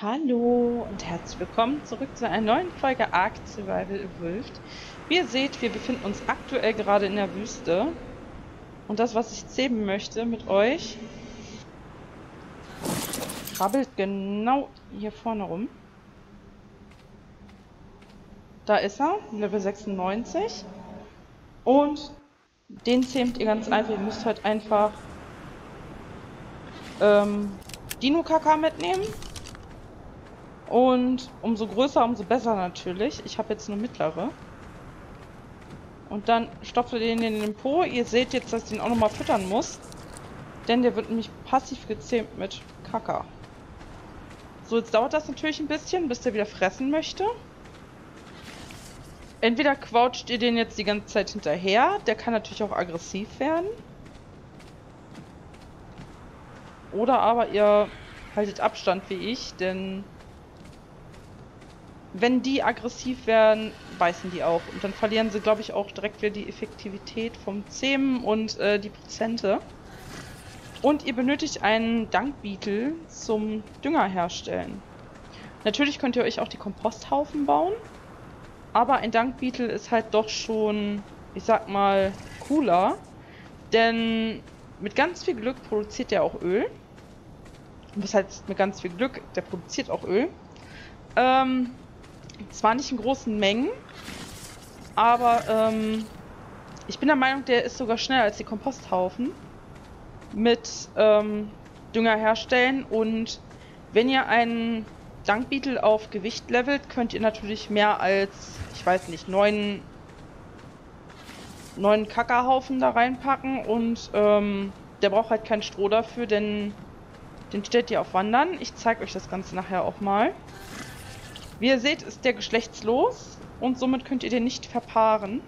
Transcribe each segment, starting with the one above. Hallo und herzlich willkommen zurück zu einer neuen Folge ARK: Survival Evolved. Wie ihr seht, wir befinden uns aktuell gerade in der Wüste. Und das, was ich zähmen möchte mit euch, krabbelt genau hier vorne rum. Da ist er, Level 96. Und den zähmt ihr ganz einfach. Ihr müsst halt einfach Dino-Kaka mitnehmen. Und umso größer, umso besser natürlich. Ich habe jetzt nur mittlere. Und dann stopft ihr den in den Po. Ihr seht jetzt, dass ich den auch nochmal füttern muss. Denn der wird nämlich passiv gezähmt mit Kaka. So, jetzt dauert das natürlich ein bisschen, bis der wieder fressen möchte. Entweder quatscht ihr den jetzt die ganze Zeit hinterher. Der kann natürlich auch aggressiv werden. Oder aber ihr haltet Abstand wie ich, denn wenn die aggressiv werden, beißen die auch. Und dann verlieren sie, glaube ich, auch direkt wieder die Effektivität vom Zähmen und die Prozente. Und ihr benötigt einen Dung Beetle zum Dünger herstellen. Natürlich könnt ihr euch auch die Komposthaufen bauen. Aber ein Dung Beetle ist halt doch schon, ich sag mal, cooler. Denn mit ganz viel Glück produziert der auch Öl. Und was heißt mit ganz viel Glück? Der produziert auch Öl. Zwar nicht in großen Mengen, aber ich bin der Meinung, der ist sogar schneller als die Komposthaufen mit Dünger herstellen. Und wenn ihr einen Dung Beetle auf Gewicht levelt, könnt ihr natürlich mehr als, ich weiß nicht, neun Kackerhaufen da reinpacken. Und der braucht halt kein Stroh dafür, denn den stellt ihr auf Wandern. Ich zeige euch das Ganze nachher auch mal. Wie ihr seht, ist der geschlechtslos und somit könnt ihr den nicht verpaaren.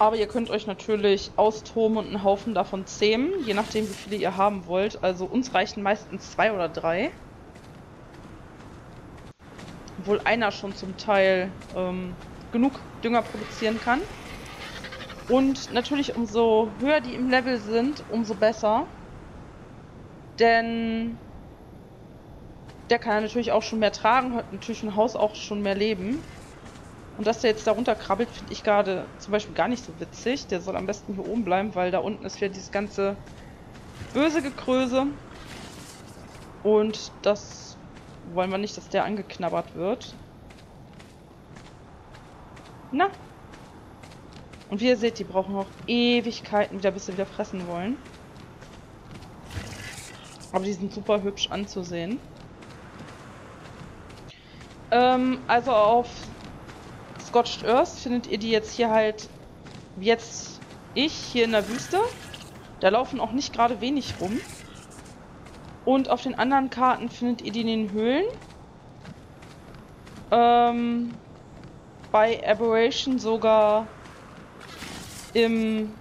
Aber ihr könnt euch natürlich austoben und einen Haufen davon zähmen, je nachdem wie viele ihr haben wollt. Also uns reichen meistens 2 oder 3. Obwohl einer schon zum Teil genug Dünger produzieren kann. Und natürlich umso höher die im Level sind, umso besser. Denn der kann natürlich auch schon mehr tragen, hat natürlich ein Haus auch schon mehr Leben. Und dass der jetzt darunter krabbelt, finde ich gerade zum Beispiel gar nicht so witzig. Der soll am besten hier oben bleiben, weil da unten ist wieder dieses ganze böse Gekröse. Und das wollen wir nicht, dass der angeknabbert wird. Na. Und wie ihr seht, die brauchen auch Ewigkeiten wieder, bis sie wieder fressen wollen. Aber die sind super hübsch anzusehen. Also auf Scorched Earth findet ihr die jetzt hier halt, wie jetzt ich, hier in der Wüste. Da laufen auch nicht gerade wenig rum. Und auf den anderen Karten findet ihr die in den Höhlen. Bei Aberration sogar im,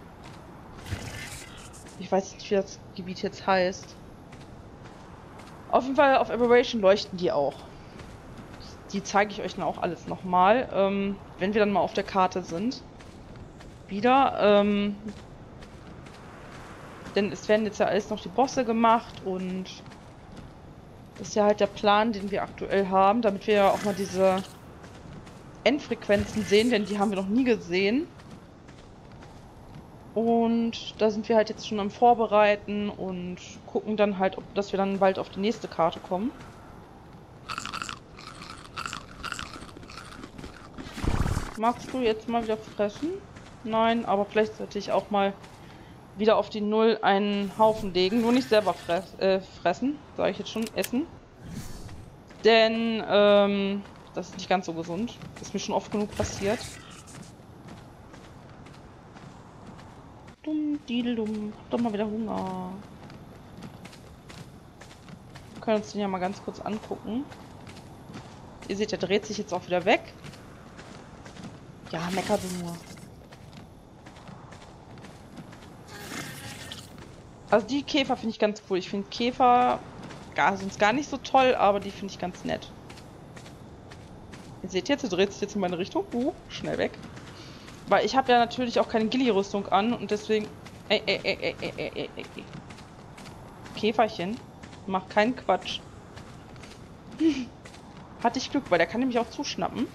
ich weiß nicht, wie das Gebiet jetzt heißt. Auf jeden Fall auf Aberration leuchten die auch. Die zeige ich euch dann auch alles nochmal, wenn wir dann mal auf der Karte sind. Wieder. Denn es werden jetzt ja alles noch die Bosse gemacht und das ist ja halt der Plan, den wir aktuell haben, damit wir ja auch mal diese Endfrequenzen sehen, denn die haben wir noch nie gesehen. Und da sind wir halt jetzt schon am Vorbereiten und gucken dann halt, dass wir dann bald auf die nächste Karte kommen. Magst du jetzt mal wieder fressen? Nein, aber vielleicht sollte ich auch mal wieder auf die 0 einen Haufen legen. Nur nicht selber fressen, sage ich jetzt schon, essen. Denn das ist nicht ganz so gesund. Das ist mir schon oft genug passiert. Dumm, dideldum. Hab doch mal wieder Hunger. Wir können uns den ja mal ganz kurz angucken. Ihr seht, der dreht sich jetzt auch wieder weg. Ja, mecker du nur. Also die Käfer finde ich ganz cool. Ich finde Käfer sind gar nicht so toll, aber die finde ich ganz nett. Ihr seht jetzt, sie dreht sich jetzt in meine Richtung. Schnell weg. Weil ich habe ja natürlich auch keine Gilli-Rüstung an und deswegen... Käferchen. Mach keinen Quatsch. Hatte ich Glück, weil der kann nämlich auch zuschnappen.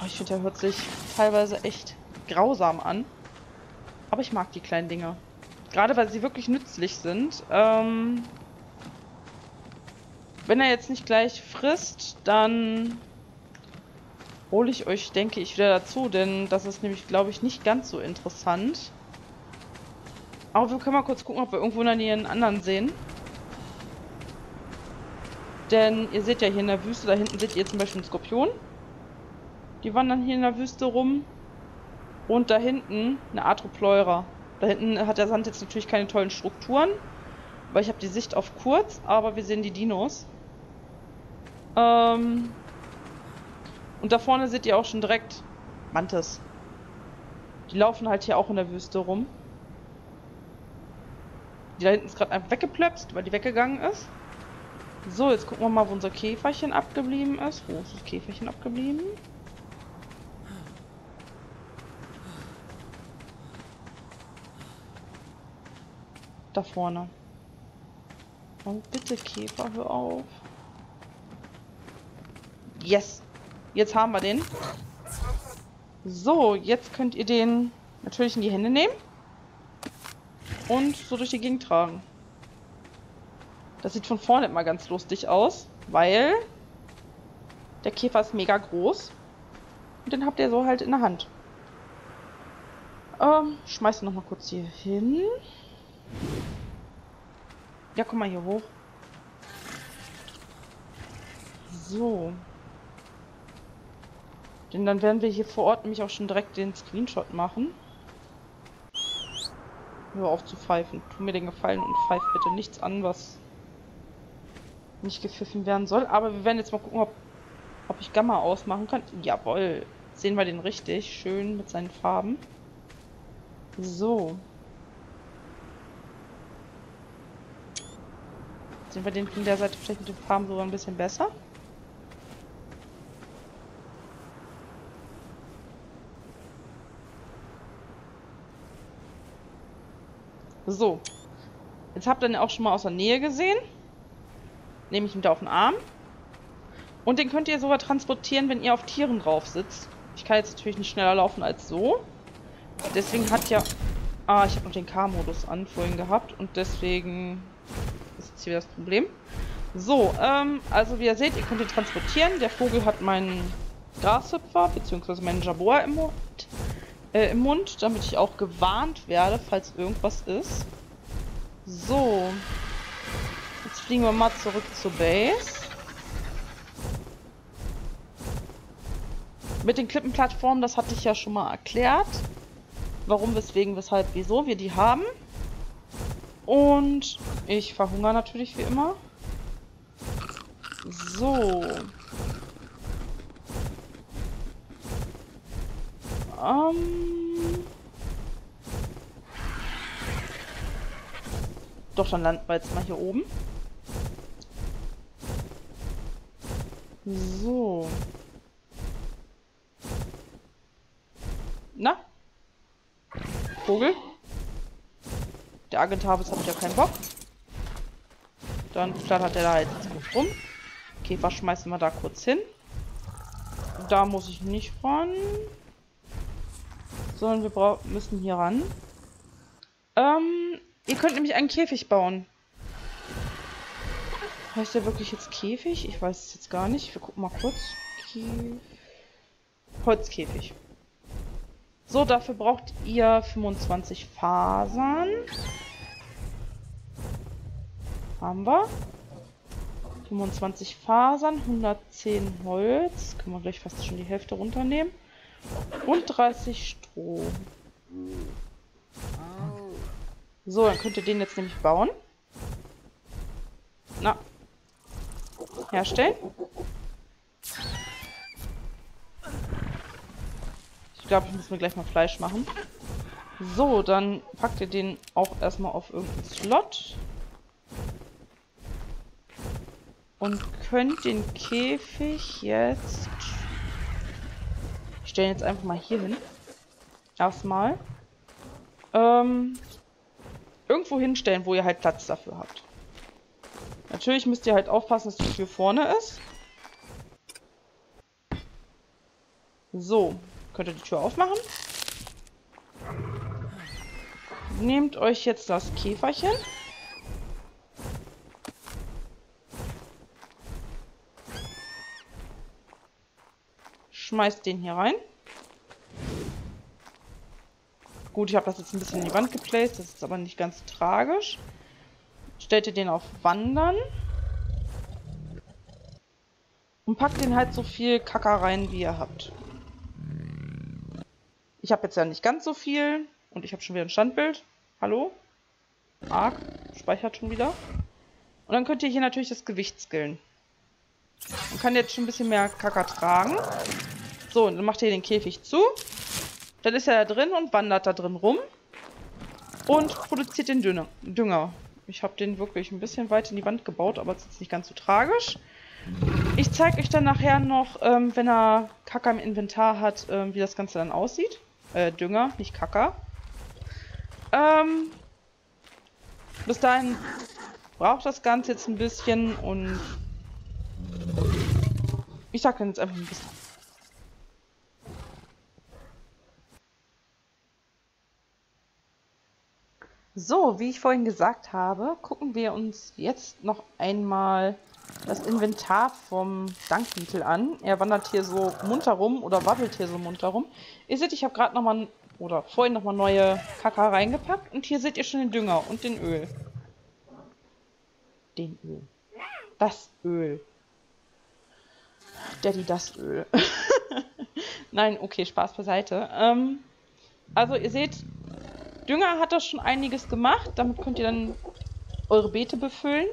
Oh, ich finde, der hört sich teilweise echt grausam an. Aber ich mag die kleinen Dinger. Gerade weil sie wirklich nützlich sind. Wenn er jetzt nicht gleich frisst, dann hole ich euch, denke ich, wieder dazu. Denn das ist nämlich, glaube ich, nicht ganz so interessant. Aber wir können mal kurz gucken, ob wir irgendwo in der Nähe einen anderen sehen. Denn ihr seht ja hier in der Wüste, da hinten seht ihr zum Beispiel einen Skorpion. Die wandern hier in der Wüste rum. Und da hinten eine Art Pleurer. Da hinten hat der Sand jetzt natürlich keine tollen Strukturen, weil ich habe die Sicht auf kurz, aber wir sehen die Dinos. Und da vorne seht ihr auch schon direkt Mantis. Die laufen halt hier auch in der Wüste rum. Die da hinten ist gerade einfach weggeplöpst, weil die weggegangen ist. So, jetzt gucken wir mal, wo unser Käferchen abgeblieben ist. Wo ist das Käferchen abgeblieben? Da vorne. Oh, bitte Käfer, hör auf. Yes! Jetzt haben wir den. So, jetzt könnt ihr den natürlich in die Hände nehmen. Und so durch die Gegend tragen. Das sieht von vorne immer ganz lustig aus, weil der Käfer ist mega groß. Und den habt ihr so halt in der Hand. Schmeißt ihn nochmal kurz hier hin. Ja, guck mal hier hoch. So. Denn dann werden wir hier vor Ort nämlich auch schon direkt den Screenshot machen. Hör auf zu pfeifen. Tu mir den Gefallen und pfeif bitte nichts an, was nicht gepfiffen werden soll. Aber wir werden jetzt mal gucken, ob ich Gamma ausmachen kann. Jawohl. Sehen wir den richtig. Schön mit seinen Farben. So. Sehen wir den von der Seite vielleicht mit den Farben sogar ein bisschen besser. So. Jetzt habt ihr den auch schon mal aus der Nähe gesehen. Nehme ich ihn da auf den Arm. Und den könnt ihr sogar transportieren, wenn ihr auf Tieren drauf sitzt. Ich kann jetzt natürlich nicht schneller laufen als so. Deswegen hat ja... Ah, ich habe noch den K-Modus an vorhin gehabt. Und deswegen ist jetzt hier das Problem. So, also wie ihr seht, ihr könnt ihn transportieren. Der Vogel hat meinen Grashüpfer, beziehungsweise meinen Jaboa im Mund, damit ich auch gewarnt werde, falls irgendwas ist. So. Jetzt fliegen wir mal zurück zur Base. Mit den Klippenplattformen, das hatte ich ja schon mal erklärt. Warum, weswegen, weshalb, wieso wir die haben. Und ich verhungere natürlich wie immer. So. Doch, dann landen wir jetzt mal hier oben. So. Na? Vogel? Der Agent Harvest hat ja keinen Bock. Dann flattert er da jetzt kurz rum. Käfer schmeißen wir da kurz hin. Da muss ich nicht ran. Sondern wir müssen hier ran. Ihr könnt nämlich einen Käfig bauen. Heißt der wirklich jetzt Käfig? Ich weiß es jetzt gar nicht. Wir gucken mal kurz. Holzkäfig. So, dafür braucht ihr 25 Fasern. Haben wir. 25 Fasern, 110 Holz. Können wir gleich fast schon die Hälfte runternehmen. Und 30 Stroh. So, dann könnt ihr den jetzt nämlich bauen. Na. Herstellen. Ich glaube, ich muss mir gleich mal Fleisch machen. So, dann packt ihr den auch erstmal auf irgendeinen Slot. Und könnt den Käfig jetzt... Ich stelle ihn jetzt einfach mal hier hin. Erstmal. irgendwo hinstellen, wo ihr halt Platz dafür habt. Natürlich müsst ihr halt aufpassen, dass die Tür vorne ist. So, könnt ihr die Tür aufmachen. Nehmt euch jetzt das Käferchen. Schmeißt den hier rein. Gut, ich habe das jetzt ein bisschen in die Wand geplaced, das ist aber nicht ganz tragisch. Stellt ihr den auf Wandern. Und packt den halt so viel Kacker rein, wie ihr habt. Ich habe jetzt ja nicht ganz so viel. Und ich habe schon wieder ein Standbild. Hallo? ARK speichert schon wieder. Und dann könnt ihr hier natürlich das Gewicht skillen. Man kann jetzt schon ein bisschen mehr Kacker tragen. So, und dann macht ihr den Käfig zu. Dann ist er da drin und wandert da drin rum. Und produziert den Dünger. Ich habe den wirklich ein bisschen weit in die Wand gebaut, aber es ist nicht ganz so tragisch. Ich zeige euch dann nachher noch, wenn er Kacker im Inventar hat, wie das Ganze dann aussieht. Dünger, nicht Kacker. Bis dahin braucht das Ganze jetzt ein bisschen und ich sag dann jetzt einfach ein bisschen. So, wie ich vorhin gesagt habe, gucken wir uns jetzt noch einmal das Inventar vom Dung Beetle an. Er wandert hier so munter rum oder wabbelt hier so munter rum. Ihr seht, ich habe gerade nochmal, oder vorhin nochmal neue Kacker reingepackt. Und hier seht ihr schon den Dünger und den Öl. Den Öl. Das Öl. Daddy, das Öl. Nein, okay, Spaß beiseite. Also ihr seht, Dünger hat das schon einiges gemacht. Damit könnt ihr dann eure Beete befüllen.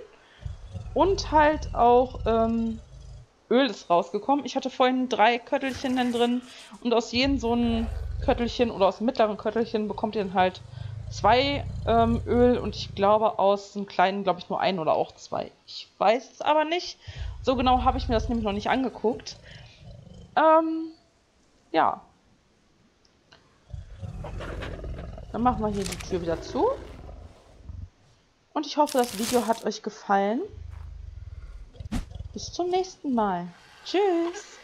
Und halt auch Öl ist rausgekommen. Ich hatte vorhin 3 Köttelchen dann drin. Und aus jedem so einem Köttelchen oder aus dem mittleren Köttelchen bekommt ihr dann halt 2 Öl. Und ich glaube aus dem kleinen, glaube ich, nur 1 oder auch 2. Ich weiß es aber nicht. So genau habe ich mir das nämlich noch nicht angeguckt. Ja. Dann machen wir hier die Tür wieder zu. Und ich hoffe, das Video hat euch gefallen. Bis zum nächsten Mal. Tschüss.